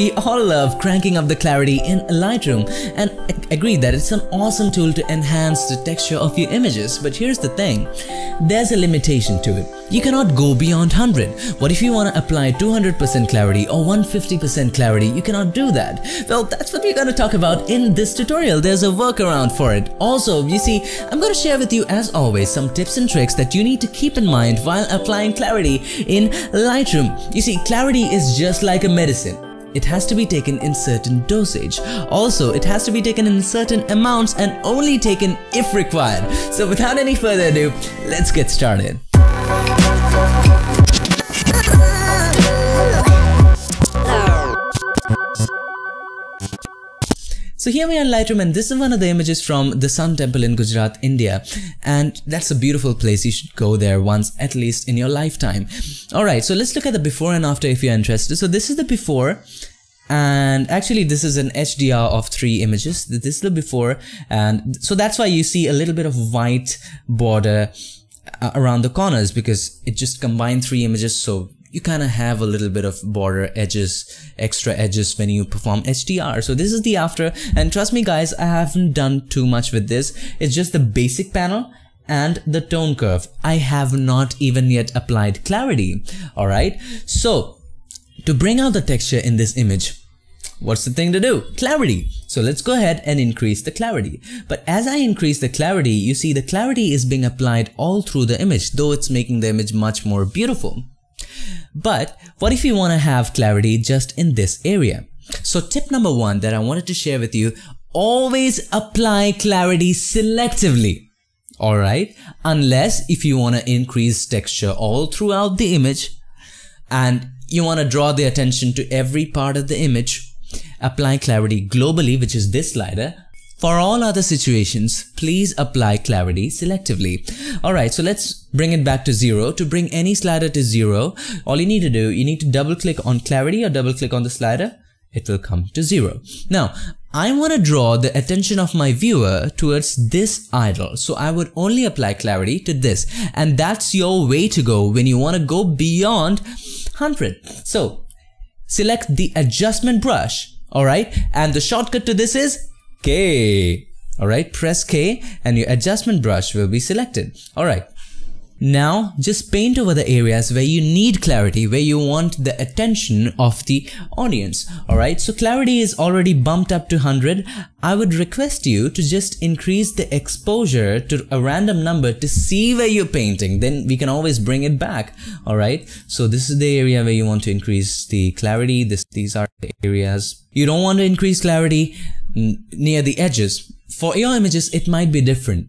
we all love cranking up the clarity in Lightroom and agree that it's an awesome tool to enhance the texture of your images. But here's the thing, there's a limitation to it. You cannot go beyond 100. What if you want to apply 200% clarity or 150% clarity? You cannot do that. Well, that's what we're going to talk about in this tutorial. There's a workaround for it. Also, you see, I'm going to share with you as always some tips and tricks that you need to keep in mind while applying clarity in Lightroom. You see, clarity is just like a medicine. It has to be taken in certain dosage. Also, it has to be taken in certain amounts and only taken if required. So without any further ado, let's get started. So here we are in Lightroom, and this is one of the images from the Sun Temple in Gujarat, India, and that's a beautiful place. You should go there once at least in your lifetime. Alright, so let's look at the before and after if you're interested. So this is the before, and actually this is an HDR of 3 images. This is the before, and so that's why you see a little bit of white border around the corners, because it just combined 3 images, so you kind of have a little bit of border edges, extra edges when you perform HDR. So this is the after, and trust me guys, I haven't done too much with this. It's just the basic panel and the tone curve. I have not even yet applied clarity. Alright, so to bring out the texture in this image, what's the thing to do? Clarity. So let's go ahead and increase the clarity. But as I increase the clarity, you see the clarity is being applied all through the image, though it's making the image much more beautiful. But what if you want to have clarity just in this area? So tip number 1 that I wanted to share with you, always apply clarity selectively. Alright, unless if you want to increase texture all throughout the image and you want to draw the attention to every part of the image, apply clarity globally, which is this slider. For all other situations, please apply clarity selectively. Alright, so let's bring it back to 0. To bring any slider to 0, all you need to do, you need to double click on clarity or double click on the slider. It will come to 0. Now, I want to draw the attention of my viewer towards this idol. So I would only apply clarity to this. And that's your way to go when you want to go beyond 100. So select the adjustment brush. Alright, and the shortcut to this is K. Alright, press K and your adjustment brush will be selected. Alright, now just paint over the areas where you need clarity, where you want the attention of the audience. Alright, so clarity is already bumped up to 100. I would request you to just increase the exposure to a random number to see where you're painting. Then we can always bring it back. Alright, so this is the area where you want to increase the clarity. These are the areas you don't want to increase clarity. Near the edges. For your images, it might be different.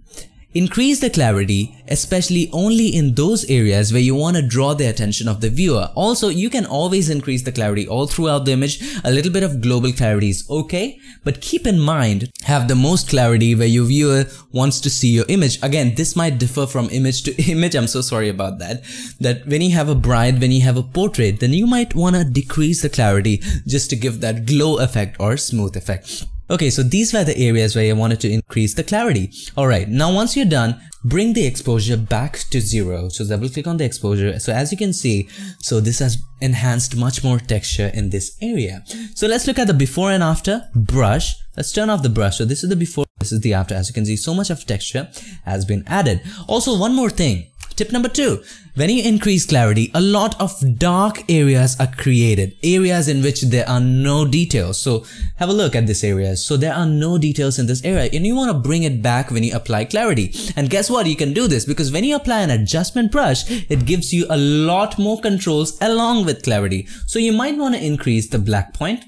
Increase the clarity, especially only in those areas where you want to draw the attention of the viewer. Also, you can always increase the clarity all throughout the image. A little bit of global clarity is okay, but keep in mind, have the most clarity where your viewer wants to see your image. Again, this might differ from image to image. I'm so sorry about that. That when you have a bride, when you have a portrait, then you might want to decrease the clarity just to give that glow effect or smooth effect. Okay, so these were the areas where I wanted to increase the clarity. Alright, now once you're done, bring the exposure back to 0. So double click on the exposure. So as you can see, so this has enhanced much more texture in this area. So let's look at the before and after brush. Let's turn off the brush. So this is the before, this is the after. As you can see, so much of texture has been added. Also, one more thing. Tip number 2, when you increase clarity, a lot of dark areas are created, areas in which there are no details. So have a look at this area. So there are no details in this area and you want to bring it back when you apply clarity. And guess what? You can do this because when you apply an adjustment brush, it gives you a lot more controls along with clarity. So you might want to increase the black point.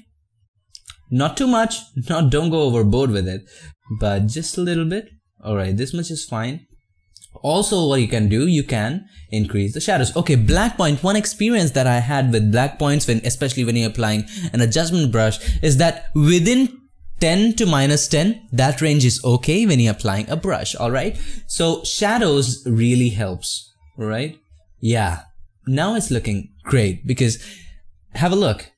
Not too much, don't go overboard with it, but just a little bit. Alright, this much is fine. Also, what you can do, you can increase the shadows. Okay, black point. One experience that I had with black points, especially when you're applying an adjustment brush, is that within 10 to minus 10, that range is okay when you're applying a brush. Alright, so shadows really helps, right? Yeah, now it's looking great because have a look.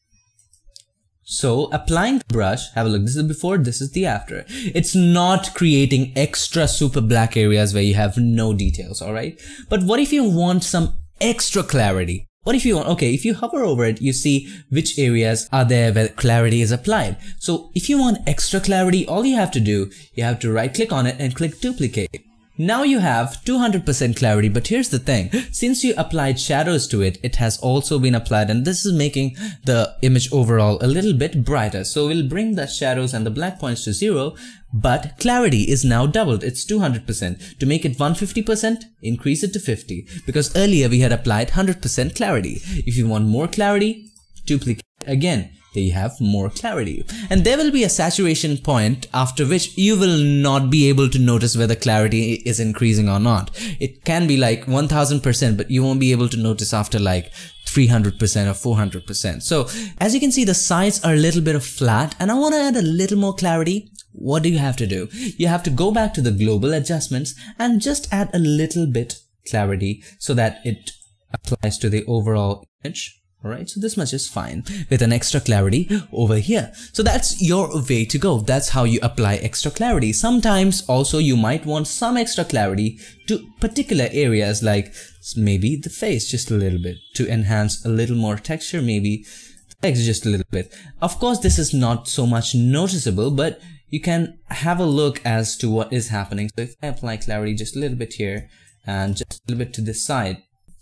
So applying the brush, have a look, this is before, this is the after. It's not creating extra super black areas where you have no details, alright? But what if you want some extra clarity? Or if you want, okay, if you hover over it, you see which areas are there where clarity is applied. So if you want extra clarity, all you have to do, you have to right click on it and click duplicate. Now you have 200% clarity, but here's the thing, since you applied shadows to it, it has also been applied and this is making the image overall a little bit brighter. So we'll bring the shadows and the black points to 0, but clarity is now doubled, it's 200%. To make it 150%, increase it to 50, because earlier we had applied 100% clarity. If you want more clarity, duplicate again. They have more clarity, and there will be a saturation point after which you will not be able to notice whether clarity is increasing or not. It can be like 1000%, but you won't be able to notice after like 300% or 400%. So as you can see, the sides are a little bit flat and I want to add a little more clarity. What do you have to do? You have to go back to the global adjustments and just add a little bit clarity so that it applies to the overall image. Alright, so this much is fine with an extra clarity over here. So that's your way to go. That's how you apply extra clarity. Sometimes also you might want some extra clarity to particular areas, like maybe the face just a little bit to enhance a little more texture, maybe the text just a little bit. Of course, this is not so much noticeable, but you can have a look as to what is happening. So if I apply clarity just a little bit here and just a little bit to this side.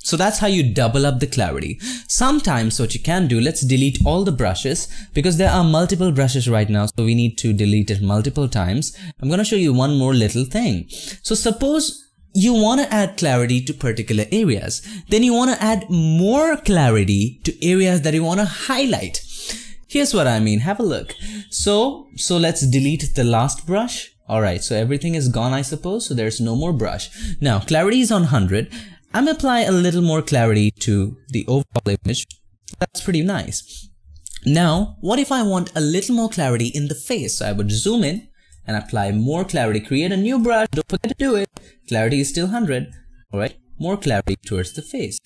So that's how you double up the clarity. Sometimes what you can do, let's delete all the brushes because there are multiple brushes right now, so we need to delete it multiple times. I'm gonna show you one more little thing. So suppose you want to add clarity to particular areas, then you want to add more clarity to areas that you want to highlight. Here's what I mean, have a look. So let's delete the last brush. Alright, so everything is gone I suppose, so there's no more brush. Now clarity is on 100. I'm gonna apply a little more clarity to the overall image. That's pretty nice. Now, what if I want a little more clarity in the face? So I would zoom in and apply more clarity. Create a new brush. Don't forget to do it. Clarity is still 100. All right, more clarity towards the face.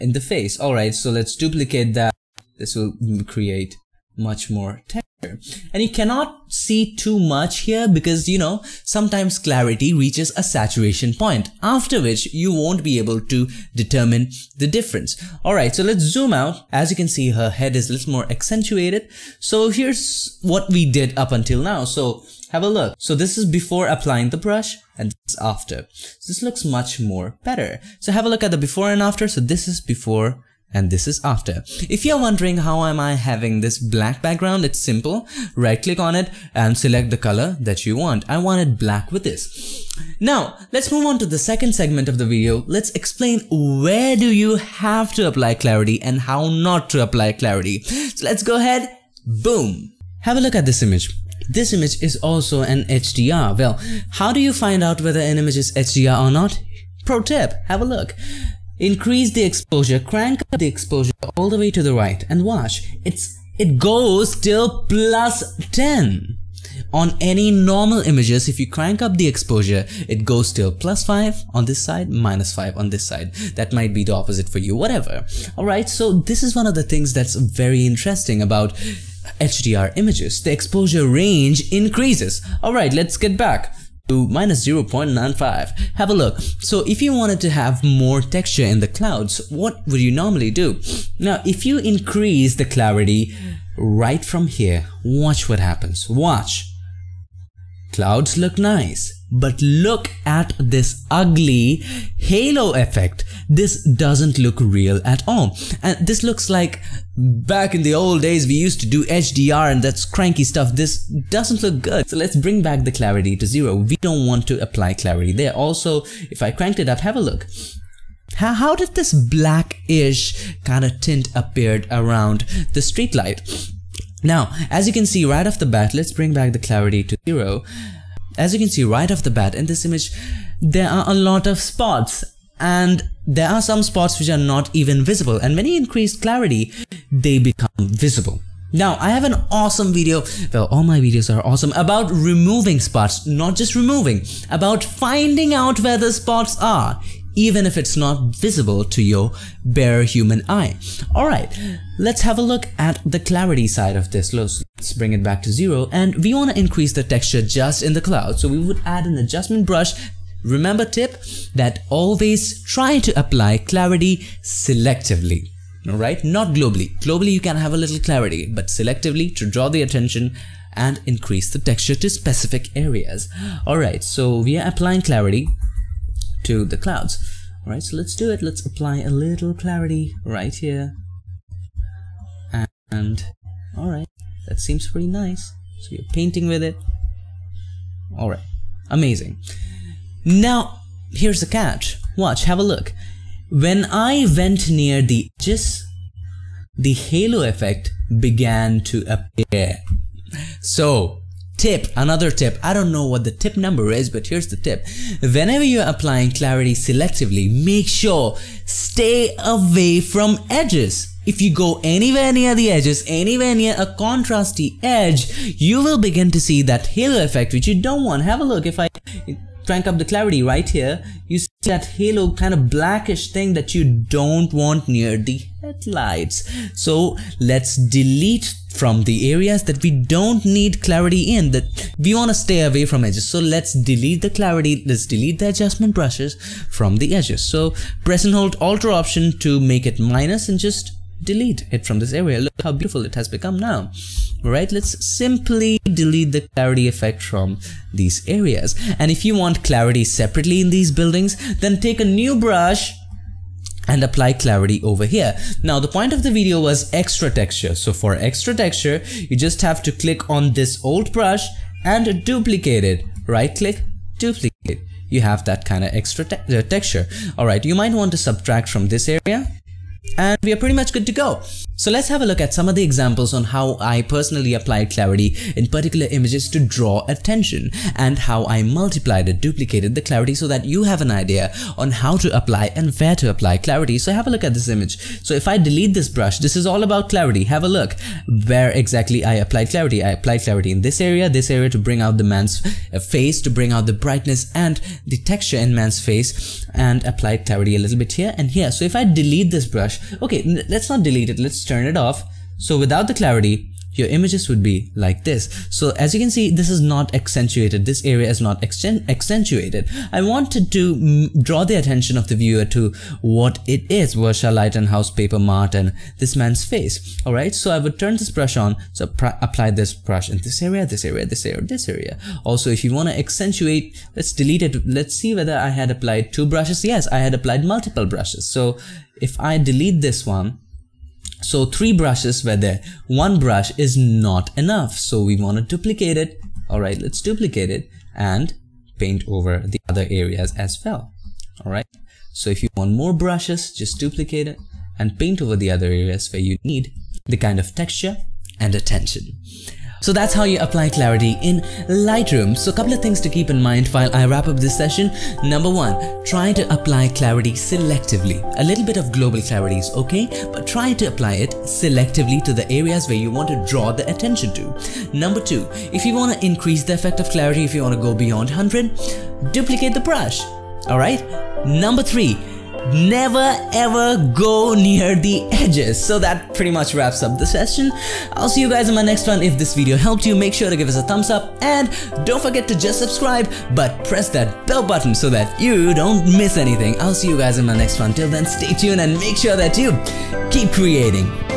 In the face. All right, so let's duplicate that. This will create much more texture. And you cannot see too much here because, you know, sometimes clarity reaches a saturation point, after which you won't be able to determine the difference. Alright, so let's zoom out. As you can see, her head is a little more accentuated. So here's what we did up until now. So have a look. So this is before applying the brush and this is after. So this looks much more better. So have a look at the before and after. So this is before and this is after. If you're wondering how am I having this black background, it's simple. Right click on it and select the color that you want. I want it black with this. Now, let's move on to the second segment of the video. Let's explain where do you have to apply clarity and how not to apply clarity. So let's go ahead, boom. Have a look at this image. This image is also an HDR. Well, how do you find out whether an image is HDR or not? Pro tip, have a look. Increase the exposure, crank up the exposure all the way to the right and watch. It goes till plus 10. On any normal images, if you crank up the exposure, it goes till plus 5 on this side, minus 5 on this side. That might be the opposite for you, whatever. Alright, so this is one of the things that's very interesting about HDR images. The exposure range increases. Alright, let's get back to minus 0.95. Have a look. So if you wanted to have more texture in the clouds, what would you normally do? Now, if you increase the clarity right from here, watch what happens. Watch. Clouds look nice, but look at this ugly halo effect. This doesn't look real at all. And this looks like back in the old days we used to do HDR and that's cranky stuff. This doesn't look good. So let's bring back the clarity to 0. We don't want to apply clarity there. Also, if I cranked it up, have a look. How did this blackish kind of tint appeared around the street light? Now, as you can see right off the bat, let's bring back the clarity to 0. As you can see right off the bat in this image, there are a lot of spots. And there are some spots which are not even visible, and when you increase clarity, they become visible. Now, I have an awesome video, well, all my videos are awesome, about removing spots, not just removing, about finding out where the spots are, even if it's not visible to your bare human eye. Alright, let's have a look at the clarity side of this. Let's bring it back to 0, and we want to increase the texture just in the cloud, so we would add an adjustment brush. Remember tip that always try to apply clarity selectively. right? Not globally. Globally you can have a little clarity, but selectively to draw the attention and increase the texture to specific areas. Alright, so we are applying clarity to the clouds. Alright, so let's do it. Let's apply a little clarity right here. And alright, that seems pretty nice. So you're painting with it. Alright, amazing. Now, here's the catch. Watch, have a look. When I went near the edges, the halo effect began to appear. So, tip, another tip. I don't know what the tip number is, but here's the tip. Whenever you're applying clarity selectively, make sure stay away from edges. If you go anywhere near the edges, anywhere near a contrasty edge, you will begin to see that halo effect which you don't want. Have a look. If I crank up the clarity right here, you see that halo kind of blackish thing that you don't want near the headlights. So let's delete from the areas that we don't need clarity in, that we want to stay away from edges. So let's delete the clarity, let's delete the adjustment brushes from the edges. So press and hold Alt or Option to make it minus and just delete it from this area. Look how beautiful it has become now. Alright, let's simply delete the clarity effect from these areas. And if you want clarity separately in these buildings, then take a new brush and apply clarity over here. Now the point of the video was extra texture. So for extra texture, you just have to click on this old brush and duplicate it. Right click, duplicate. You have that kind of extra texture. Alright, you might want to subtract from this area. And we are pretty much good to go. So let's have a look at some of the examples on how I personally applied clarity in particular images to draw attention and how I multiplied or duplicated the clarity so that you have an idea on how to apply and where to apply clarity. So have a look at this image. So if I delete this brush, this is all about clarity. Have a look where exactly I applied clarity. I applied clarity in this area to bring out the man's face, to bring out the brightness and the texture in man's face, and applied clarity a little bit here and here. So if I delete this brush, okay, let's not delete it, let's turn it off. So without the clarity, your images would be like this. So as you can see, this is not accentuated, this area is not accentuated. I wanted to draw the attention of the viewer to what it is, Versha Light and House Paper Mart and this man's face. Alright, so I would turn this brush on, so apply this brush in this area, this area, this area, this area. Also, if you want to accentuate, let's delete it. Let's see whether I had applied two brushes. Yes, I had applied multiple brushes. So if I delete this one, so three brushes were there. One brush is not enough, so we want to duplicate it. Alright, let's duplicate it and paint over the other areas as well. Alright, so if you want more brushes, just duplicate it and paint over the other areas where you need the kind of texture and attention. So that's how you apply clarity in Lightroom. So a couple of things to keep in mind while I wrap up this session. Number one, try to apply clarity selectively. A little bit of global clarity is okay, but try to apply it selectively to the areas where you want to draw the attention to. Number two, if you want to increase the effect of clarity, if you want to go beyond 100, duplicate the brush. Alright? Number three, never ever go near the edges. So that pretty much wraps up the session. I'll see you guys in my next one. If this video helped you, make sure to give us a thumbs up and don't forget to just subscribe, but press that bell button so that you don't miss anything. I'll see you guys in my next one. Till then, stay tuned and make sure that you keep creating.